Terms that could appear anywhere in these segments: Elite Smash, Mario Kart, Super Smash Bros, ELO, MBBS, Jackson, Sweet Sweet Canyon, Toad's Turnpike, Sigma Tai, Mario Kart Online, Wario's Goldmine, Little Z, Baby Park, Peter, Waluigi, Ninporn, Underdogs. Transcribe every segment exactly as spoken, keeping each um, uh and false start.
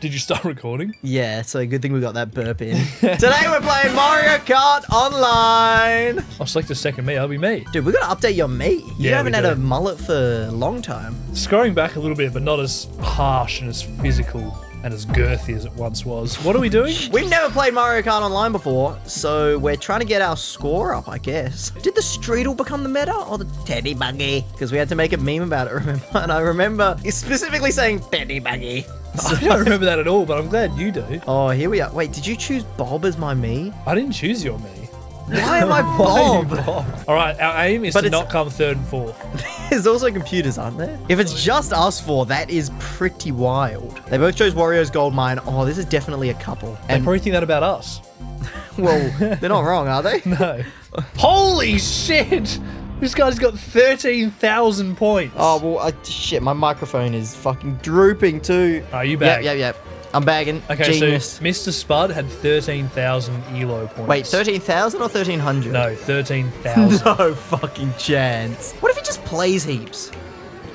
Did you start recording? Yeah, so good thing we got that burp in. Today we're playing Mario Kart Online. I'll select a second me. I'll be me. Dude, we got to update your me. You yeah, haven't had a mullet for a long time. Scrolling back a little bit, but not as harsh and as physical and as girthy as it once was. What are we doing? We've never played Mario Kart Online before, so we're trying to get our score up, I guess. Did the Streetle become the meta or the Teddy Buggy? Because we had to make a meme about it, remember? And I remember specifically saying Teddy Buggy. I don't remember that at all, but I'm glad you do. Oh, here we are. Wait, did you choose Bob as my me? I didn't choose your me. Why am I Bob? Bob? All right, our aim is but to not come third and fourth. There's also computers, aren't there? If it's just us four, that is pretty wild. They both chose Wario's Goldmine. Oh, this is definitely a couple. And they probably think that about us. Well, they're not wrong, are they? No. Holy shit! This guy's got thirteen thousand points. Oh, well, I, shit, my microphone is fucking drooping too. Are you back? Yep, yep, yep. I'm bagging. Okay, genius. So Mister Spud had thirteen thousand E L O points. Wait, thirteen thousand or thirteen hundred? No, thirteen thousand. No fucking chance. What if he just plays heaps?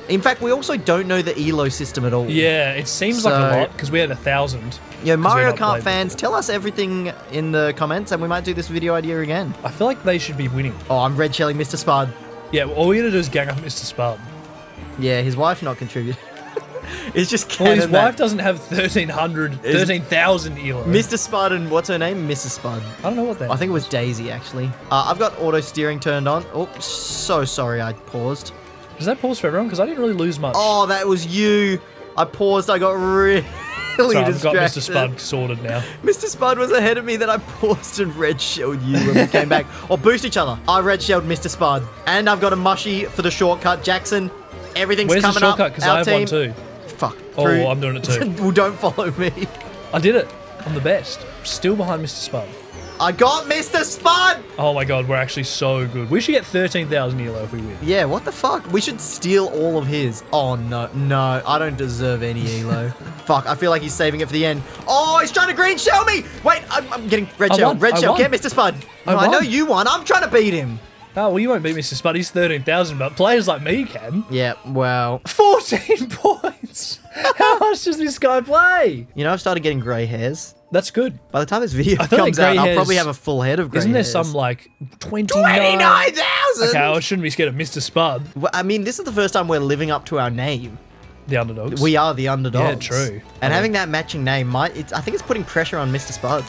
In fact, we also don't know the E L O system at all. Yeah, it seems so, like a lot, because we had a thousand. Yeah, Mario Kart fans, before. Tell us everything in the comments, and we might do this video idea again. I feel like they should be winning. Oh, I'm red shelling Mister Spud. Yeah, well, all we're going to do is gang up Mister Spud. Yeah, his wife not contributing. It's just canon. Well, his wife doesn't have thirteen thousand E L O. Mister Spud and what's her name? Missus Spud. I don't know what that is. I think it was Daisy, actually. Uh, I've got auto steering turned on. Oh, so sorry I paused. Does that pause for everyone? Because I didn't really lose much. Oh, that was you. I paused. I got really Sorry, distracted. I've got Mister Spud sorted now. Mister Spud was ahead of me. Then I paused and red-shelled you when we came back. Or boost each other. I red-shelled Mister Spud. And I've got a mushy for the shortcut, Jackson. Everything's Where's coming the shortcut? up. Because I have team. one too. Fuck. Oh, through. I'm doing it too. Well, don't follow me. I did it. I'm the best. Still behind Mister Spud. I got Mister Spud! Oh my god, we're actually so good. We should get thirteen thousand E L O if we win. Yeah, what the fuck? We should steal all of his. Oh no, no, I don't deserve any E L O. Fuck, I feel like he's saving it for the end. Oh, he's trying to green shell me! Wait, I'm, I'm getting red shell. Red shell, get Mister Spud. No, I, I know you won, I'm trying to beat him. Oh, well, you won't beat Mister Spud, he's thirteen thousand, but players like me can. Yeah, well. fourteen points! How much does this guy play? You know, I've started getting grey hairs. That's good. By the time this video comes like out, hairs, I'll probably have a full head of grey Isn't there hairs. some, like, twenty-nine thousand? Okay, I shouldn't be scared of Mister Spud. Well, I mean, this is the first time we're living up to our name. The Underdogs. We are the Underdogs. Yeah, true. And yeah. having that matching name, might it's, I think it's putting pressure on Mister Spud.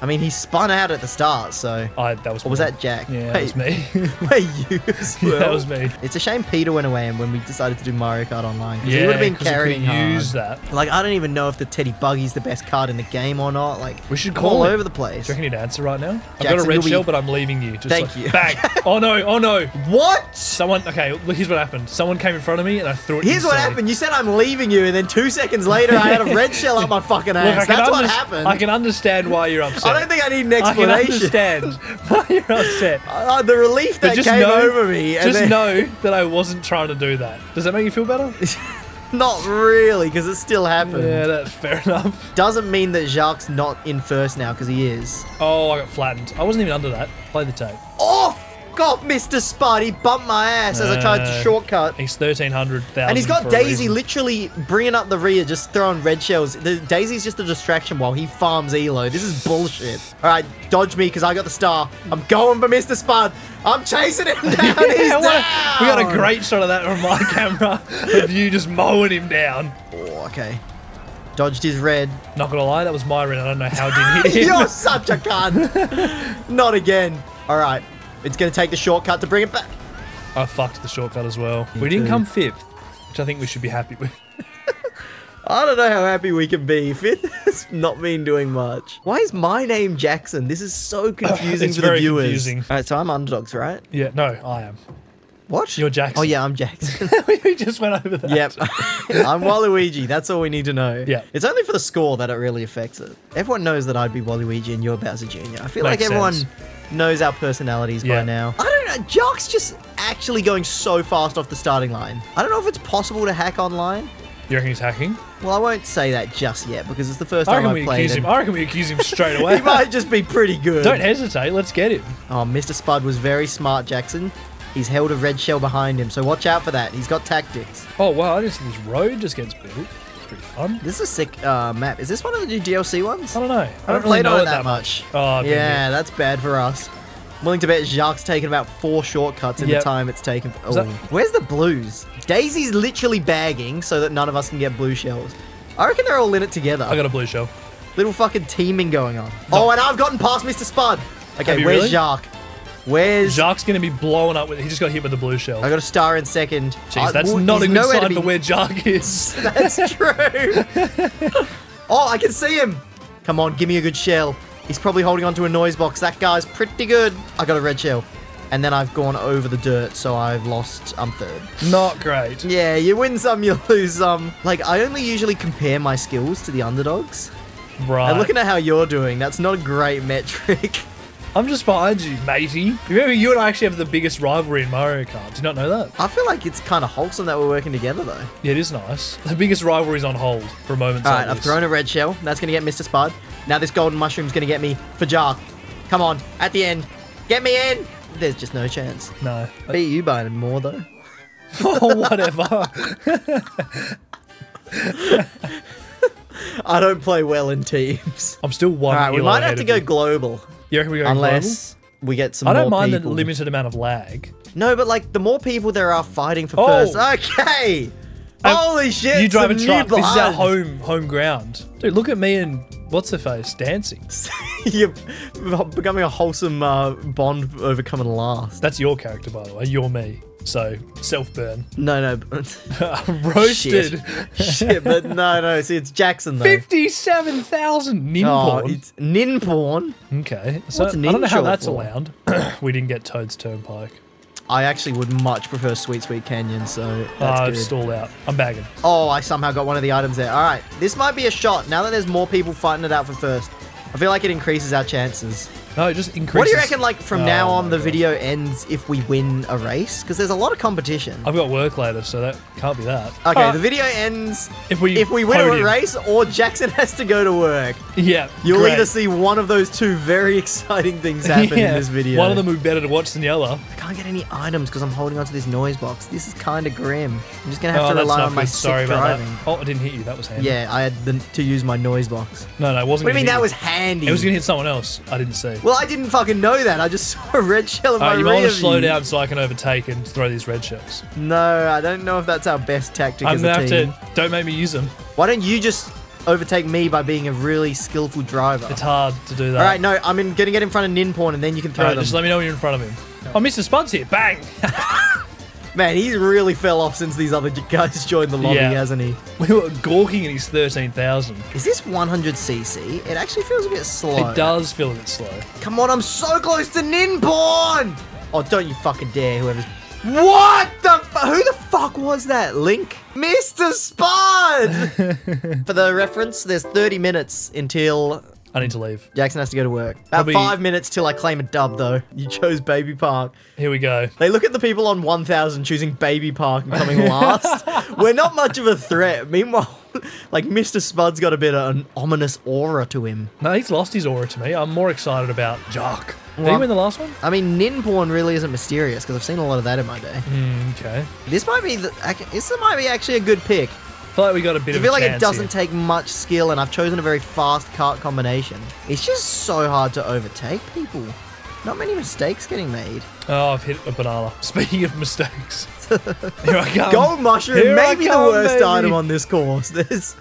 I mean, he spun out at the start, so... I, that was or was me. that Jack? Yeah, Wait, that was me. Wait, you as well? Yeah, that was me. It's a shame Peter went away and when we decided to do Mario Kart Online. Yeah, he would have been carrying hard. Use that. Like, I don't even know if the Teddy Buggy's the best card in the game or not. Like, we should call all it. over the place. Do you reckon you'd answer right now? Jackson, I've got a red shell, be... but I'm leaving you. Just Thank like, you. Bang! Oh, no, oh, no. What? Someone... Okay, look, here's what happened. Someone came in front of me and I threw it Here's what say. happened. You said I'm leaving you, and then two seconds later, I had a red shell up my fucking ass. Look, That's what happened. I can understand why you're upset. I don't think I need an explanation. I can understand why you're upset. Uh, the relief that just came know, over me. And just then... know that I wasn't trying to do that. Does that make you feel better? Not really, because it still happened. Yeah, that's fair enough. Doesn't mean that Jacques not in first now, because he is. Oh, I got flattened. I wasn't even under that. Play the tape. Oh, God, Mister Spud, he bumped my ass uh, as I tried to shortcut. He's thirteen hundred thousand. And he's got Daisy literally bringing up the rear, just throwing red shells. The, Daisy's just a distraction while he farms E L O. This is bullshit. All right, dodge me because I got the star. I'm going for Mister Spud. I'm chasing him down. yeah, he's down. A, we got a great shot of that on my camera of you just mowing him down. Oh, okay. Dodged his red. Not going to lie, that was my red. I don't know how it didn't hit him. You're such a cunt. Not again. All right. It's going to take the shortcut to bring it back. I fucked the shortcut as well. You we didn't do. come fifth, which I think we should be happy with. I don't know how happy we can be. Fifth has not been doing much. Why is my name Jackson? This is so confusing it's for very the viewers. Confusing. All right, so I'm Underdogs, right? Yeah, no, I am. What? You're Jackson. Oh, yeah, I'm Jackson. We just went over that. Yep. I'm Waluigi. That's all we need to know. Yeah. It's only for the score that it really affects it. Everyone knows that I'd be Waluigi and you're Bowser Junior I feel Makes like everyone... sense. knows our personalities yeah. by now. I don't know, Jock's just actually going so fast off the starting line. I don't know if it's possible to hack online. You reckon he's hacking? Well, I won't say that just yet because it's the first I time I've played him. I reckon we accuse him straight away. He might just be pretty good. Don't hesitate, let's get him. Oh, Mister Spud was very smart, Jackson. He's held a red shell behind him, so watch out for that. He's got tactics. Oh, wow, I just think this road just gets built. pretty fun. This is a sick uh, map. Is this one of the new D L C ones? I don't know. I don't, I don't really played know on it that much. much. Oh, yeah, that's bad for us. Willing to bet Jacques taken about four shortcuts in yep. the time it's taken. For, oh, where's the blues? Daisy's literally bagging so that none of us can get blue shells. I reckon they're all in it together. I got a blue shell. Little fucking teaming going on. No. Oh, and I've gotten past Mister Spud. Okay, where's really? Jacques? Where's Jacques gonna be blown up with? He just got hit with a blue shell. I got a star in second. Jeez, I, that's well, not a good sign be... for where Jacques is. That's true. Oh, I can see him. Come on, give me a good shell. He's probably holding onto a noise box. That guy's pretty good. I got a red shell. And then I've gone over the dirt, so I've lost, I'm third. Not great. Yeah, you win some, you lose some. Like, I only usually compare my skills to the underdogs. Right. And looking at how you're doing, that's not a great metric. I'm just behind you, matey. Remember, you and I actually have the biggest rivalry in Mario Kart. Did you not know that? I feel like it's kind of wholesome that we're working together, though. Yeah, it is nice. The biggest rivalry is on hold for a moment. All right, I've thrown a red shell. That's going to get Mister Spud. Now this golden mushroom's going to get me for Jacques. Come on, at the end. Get me in. There's just no chance. No. But... beat you by more, though. Oh, whatever. I don't play well in teams. I'm still one. All right, we might have to go global. You reckon we go Unless global? we get some more I don't more mind people. the limited amount of lag. No, but like, the more people there are fighting for oh. first. Okay. Um, Holy shit. You drive a truck. This is our home, home ground. Dude, look at me and what's-her-face dancing. You're becoming a wholesome uh, bond over coming last. That's your character, by the way. You're me. So, self-burn. No, no. Roasted. Shit. Shit, but no, no. See, it's Jackson, though. fifty-seven thousand ninporn. Oh, it's ninporn? Okay. So What's I don't know how that's for? allowed. We didn't get Toad's Turnpike. I actually would much prefer Sweet Sweet Canyon, so that's uh, I've stalled out. I'm bagging. Oh, I somehow got one of the items there. All right. This might be a shot. Now that there's more people fighting it out for first, I feel like it increases our chances. No, it just increases. What do you reckon, like, from oh, now on, the God. video ends if we win a race? Because there's a lot of competition. I've got work later, so that can't be that. Okay, uh, the video ends if we, if we win podium. a race or Jackson has to go to work. Yeah, You'll great. either see one of those two very exciting things happen yeah. in this video. One of them would be better to watch than the other. I can't get any items because I'm holding onto this noise box. This is kind of grim. I'm just going to have oh, to rely on my sick Sorry driving. About that. Oh, I didn't hit you. That was handy. Yeah, I had the, to use my noise box. No, no, it wasn't What do you mean that you. was handy? It was going to hit someone else. I didn't see. Well, I didn't fucking know that. I just saw a red shell in my rear view. You might want to slow down so I can overtake and throw these red shells. No, I don't know if that's our best tactic as a team. Don't make me use them. Why don't you just overtake me by being a really skillful driver? It's hard to do that. All right, no, I'm in, gonna get in front of Ninporn and then you can throw them. All right, just let me know when you're in front of him. No. Oh, Mister Spud's here! Bang! Man, he's really fell off since these other guys joined the lobby, yeah. hasn't he? We were gawking at his thirteen thousand. Is this one hundred C C? It actually feels a bit slow. It does feel a bit slow. Come on, I'm so close to Ninporn! Oh, don't you fucking dare, whoever's... What the f- Who the fuck was that, Link? Mister Spud! For the reference, there's thirty minutes until... I need to leave. Jackson has to go to work. About Probably... five minutes till I claim a dub, though. You chose Baby Park. Here we go. They look at the people on one thousand choosing Baby Park and coming last. We're not much of a threat. Meanwhile, like, Mister Spud's got a bit of an ominous aura to him. No, he's lost his aura to me. I'm more excited about Jacques. Did he win the last one? I mean, Ninporn really isn't mysterious, because I've seen a lot of that in my day. Mm, okay. This might be the, this might be actually a good pick. I feel like we got a bit I of a I feel like it doesn't here. take much skill, and I've chosen a very fast kart combination. It's just so hard to overtake people. Not many mistakes getting made. Oh, I've hit a banana. Speaking of mistakes. Here I come. Gold mushroom may be the worst baby. item on this course. There's,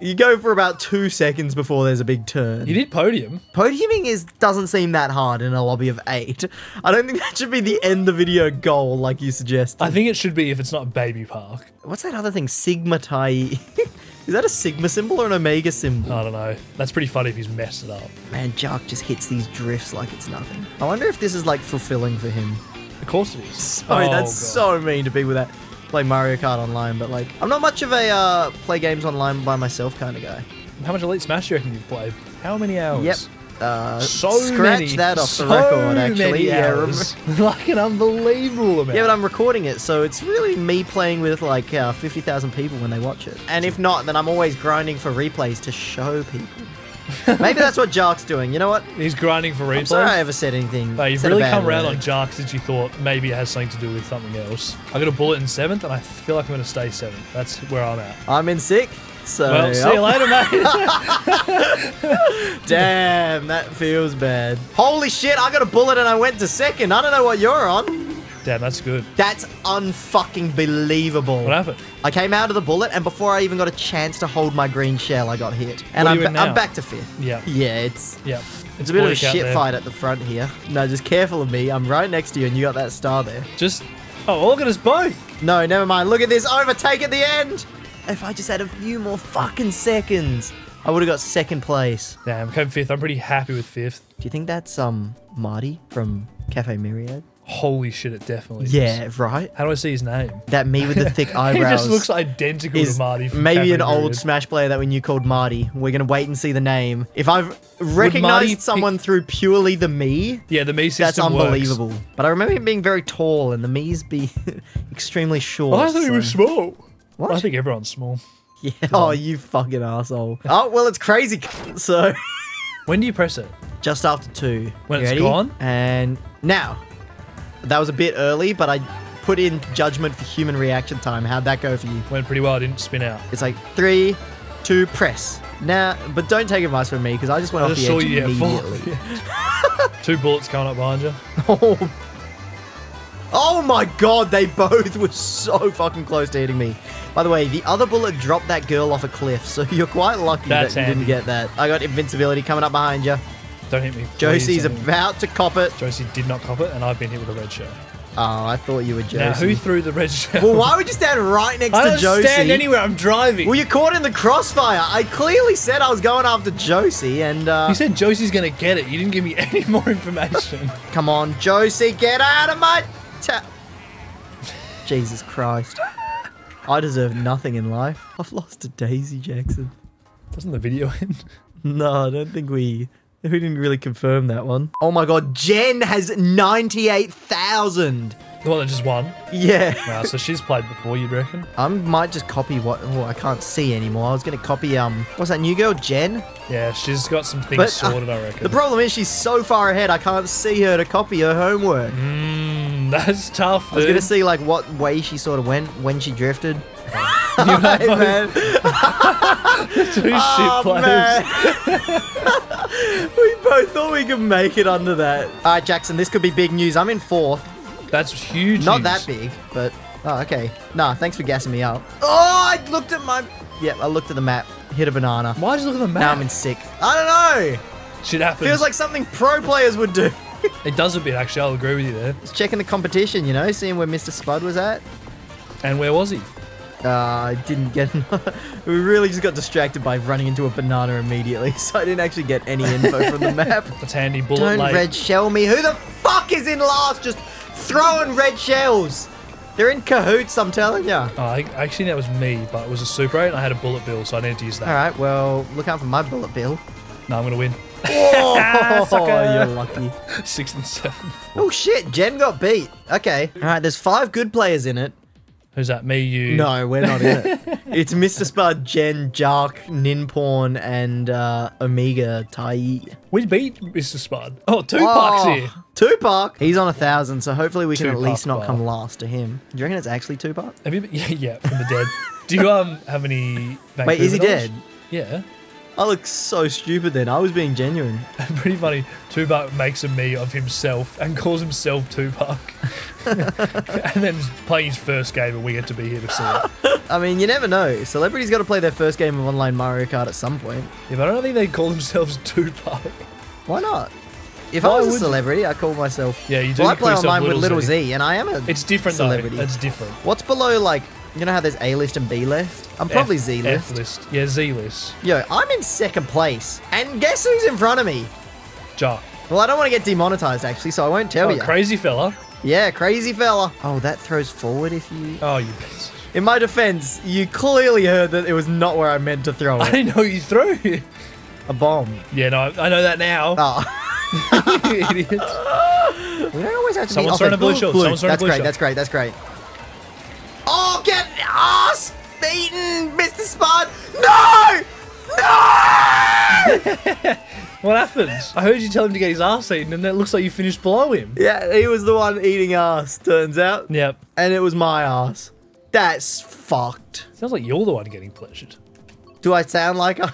you go for about two seconds before there's a big turn. You did podium. Podiuming is doesn't seem that hard in a lobby of eight. I don't think that should be the end of the video goal like you suggested. I think it should be if it's not Baby Park. What's that other thing? Sigma Tai. Is that a Sigma symbol or an Omega symbol? I don't know. That's pretty funny if he's messed it up. Man, Jacques just hits these drifts like it's nothing. I wonder if this is like fulfilling for him. Of course it is. Sorry, oh, that's God. so mean to be with that. Play Mario Kart Online, but like, I'm not much of a uh, play games online by myself kind of guy. How much Elite Smash do you reckon you've played? How many hours? Yep. Uh, so scratch many, that off so the record, actually. Hours. Yeah, like an unbelievable amount. Yeah, but I'm recording it, so it's really me playing with like uh, fifty thousand people when they watch it. And if not, then I'm always grinding for replays to show people. Maybe that's what Jacques doing. You know what? He's grinding for replays. I'm sorry I ever said anything. No, you've said really come around on Jacques since you thought maybe it has something to do with something else. I got a bullet in seventh, and I feel like I'm going to stay seventh. That's where I'm at. I'm in sixth. So, well, yep. See you later, mate. Damn, that feels bad. Holy shit, I got a bullet and I went to second. I don't know what you're on. Damn, that's good. That's unfucking believable. What happened? I came out of the bullet, and before I even got a chance to hold my green shell, I got hit. And I'm, ba I'm back to fifth. Yeah. Yeah, it's... Yeah. It's, it's a bit of a shit there. Fight at the front here. No, just careful of me. I'm right next to you, and you got that star there. Just... Oh, look at us both. No, never mind. Look at this overtake at the end. If I just had a few more fucking seconds, I would have got second place. Damn, I came fifth. I'm pretty happy with fifth. Do you think that's um Marty from Cafe Myriad? Holy shit, it definitely yeah, is. Yeah, right? How do I see his name? That me with the thick eyebrows. He just looks identical to Marty. From maybe Cafe an Myriad. Old Smash player that we knew called Marty. We're going to wait and see the name. If I've recognized someone through purely the me, yeah, the me system that's unbelievable. Works. But I remember him being very tall and the me's be extremely short. I thought so. He was small. What? I think everyone's small. Yeah. Oh, you fucking asshole. Oh, well, it's crazy. So. When do you press it? Just after two. When you it's ready? Gone? And now. That was a bit early, but I put in judgment for human reaction time. How'd that go for you? Went pretty well. I didn't spin out. It's like three, two, press. Nah, but don't take advice from me because I just went I off just the edge you, immediately. Yeah, two bullets coming up behind you. Oh. Oh my god, they both were so fucking close to hitting me. By the way, the other bullet dropped that girl off a cliff, so you're quite lucky That's that you handy. Didn't get that. I got invincibility coming up behind you. Don't hit me. Josie's about to cop it. Josie did not cop it, and I've been hit with a red shell. Oh, I thought you were Josie. Now, who threw the red shell? Well, why would you stand right next I to Josie? I don't stand anywhere. I'm driving. Well, you're caught in the crossfire. I clearly said I was going after Josie, and... Uh... You said Josie's going to get it. You didn't give me any more information. Come on, Josie. Get out of my... Ta Jesus Christ. I deserve nothing in life. I've lost to Daisy Jackson. Doesn't the video end? No, I don't think we... We didn't really confirm that one. Oh my god, Jen has ninety-eight thousand! The one that just won? Yeah. Wow, so she's played before, you'd reckon? I might just copy what... Oh, I can't see anymore. I was going to copy, um... What's that new girl, Jen? Yeah, she's got some things but, sorted, uh, I reckon. The problem is she's so far ahead, I can't see her to copy her homework. Mmm, that's tough, dude. I was going to see, like, what way she sort of went when she drifted. You know, hey, man. Two oh, shit man. We both thought we could make it under that. All right, Jackson, this could be big news. I'm in fourth. That's huge. Not news. That big, but... Oh, okay. Nah, thanks for gassing me up. Oh, I looked at my... Yeah, I looked at the map. Hit a banana. Why did you look at the map? Now I'm in sixth. I don't know. Shit happens. Feels like something pro players would do. It does a bit, actually. I'll agree with you there. It's checking the competition, you know, seeing where Mister Spud was at. And where was he? Uh, I didn't get... We really just got distracted by running into a banana immediately, so I didn't actually get any info from the map. That's handy. Bullet Don't red shell me. Who the fuck is in last just throwing red shells? They're in cahoots, I'm telling you. Uh, I, actually, that was me, but it was a Super eight and I had a bullet bill, so I needed to use that. All right, well, look out for my bullet bill. No, I'm going to win. Oh, you're lucky. Sixth and seventh. Oh, shit. Jen got beat. Okay. All right, there's five good players in it. Who's that? Me, you? No, we're not in it. It's Mister Spud, Jen, Jark, Ninporn, and uh, Omega Tai. We beat Mister Spud. Oh, Tupac's oh, here. Tupac? He's on a thousand, so hopefully we Tupac can at least not bar. Come last to him. Do you reckon it's actually Tupac? Have you been, yeah, yeah, from the dead. Do you um have any Vancouver Wait, is he knowledge? Dead? Yeah. I look so stupid then. I was being genuine. Pretty funny. Tupac makes a me of himself and calls himself Tupac. And then playing his first game and we get to be here to see it. I mean, you never know. Celebrities got to play their first game of online Mario Kart at some point. Yeah, but I don't think they call themselves Tupac. Why not? If Why I was a celebrity, you? I call myself... Yeah, you do. Well, I play online with Little Z. Z and I am a It's different celebrity. Though. It's different. What's below, like... You know how there's A-list and B-list? I'm probably Z-list. F-list. Yeah, Z-list. Yo, I'm in second place. And guess who's in front of me? Jar. Well, I don't want to get demonetized, actually, so I won't tell oh, you. Crazy fella. Yeah, crazy fella. Oh, that throws forward if you... Oh, you... In my defense, you clearly heard that it was not where I meant to throw it. I didn't know you threw it. A bomb. Yeah, no, I know that now. Oh. You idiot. We don't always have to Someone's be... Someone's throwing a blue shot. Someone's throwing a blue shot. That's great, that's great, that's great. Oh, get ass beaten, Mister Spud! No! No! What happens? I heard you tell him to get his ass eaten, and it looks like you finished below him. Yeah, he was the one eating ass, turns out. Yep. And it was my ass. That's fucked. Sounds like you're the one getting pleasured. Do I sound like I...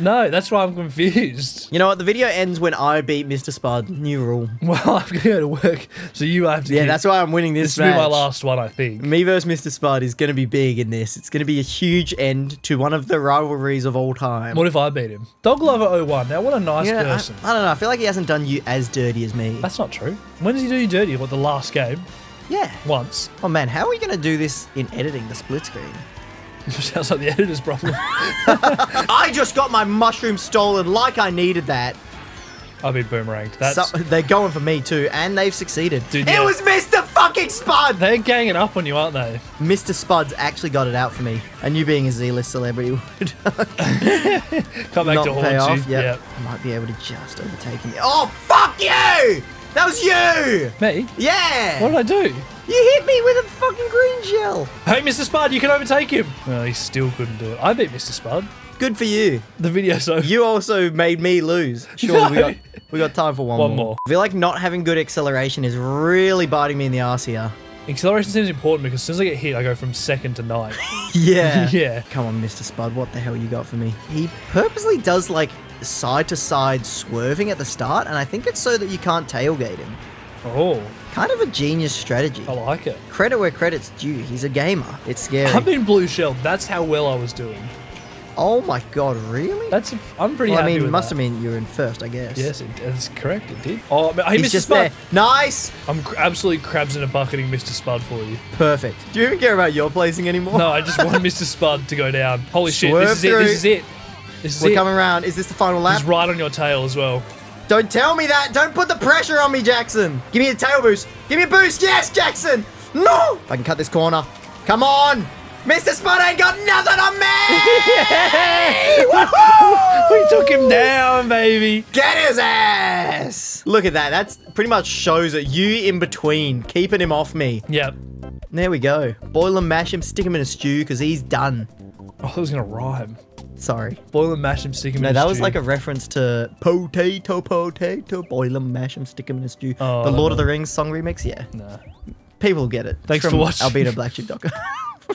No, that's why I'm confused. You know what? The video ends when I beat Mister Spud. New rule. Well, I've got to work, so you have to. Yeah, that's why I'm winning this, this match. This will be my last one, I think. Me versus Mister Spud is going to be big in this. It's going to be a huge end to one of the rivalries of all time. What if I beat him? Doglover oh one. Now, what a nice you know, person. I, I don't know. I feel like he hasn't done you as dirty as me. That's not true. When did he do you dirty? What, the last game? Yeah. Once. Oh, man. How are we going to do this in editing the split screen? Sounds like the editor's problem. I just got my mushroom stolen like I needed that. I've been boomeranged. That's... So, they're going for me too, and they've succeeded. Dude, it yeah. was Mister fucking Spud! They're ganging up on you, aren't they? Mister Spud's actually got it out for me. And you being a Z-list celebrity would... Come back Not to pay off. You. Yep. Yep. Might be able to just overtake me. Oh, fuck you! That was you! Me? Yeah! What did I do? You hit me with a fucking green shell! Hey, Mister Spud, you can overtake him! No, he still couldn't do it. I beat Mister Spud. Good for you. The video's over. You also made me lose. Sure, no. we, got, we got time for one, one more. more. I feel like not having good acceleration is really biting me in the arse here. Acceleration seems important because as soon as I get hit, I go from second to ninth. Yeah. Yeah. Come on, Mister Spud, what the hell you got for me? He purposely does, like, side-to-side swerving at the start, and I think it's so that you can't tailgate him. Oh. Kind of a genius strategy. I like it. Credit where credit's due. He's a gamer. It's scary. I've been blue-shelled. That's how well I was doing. Oh, my God. Really? That's... I'm pretty well, happy I mean, it must that. have meant you were in first, I guess. Yes, it, that's correct. It did. Oh, hey, He's Mister just Spud. There. Nice! I'm absolutely crabs in a bucketing Mister Spud for you. Perfect. Do you even care about your placing anymore? No, I just want Mister Spud to go down. Holy shit. Swerve this is through. it. This is it. This is We're it. coming around. Is this the final lap? He's right on your tail as well. Don't tell me that. Don't put the pressure on me, Jackson. Give me a tail boost. Give me a boost. Yes, Jackson. No. If I can cut this corner. Come on. Mister Spud ain't got nothing on me. We took him down, baby. Get his ass. Look at that. That's pretty much shows that you in between, keeping him off me. Yep. There we go. Boil him, mash him, stick him in a stew because he's done. Oh, I thought it was going to rhyme. Sorry. Boil and mash him, stick him no, in a stew. No, that was like a reference to potato, potato, boil and mash him, stick him in a stew. Oh, the Lord know. of the Rings song remix, yeah. Nah. People will get it. Thanks From for watching. Albino Black Sheep Docker.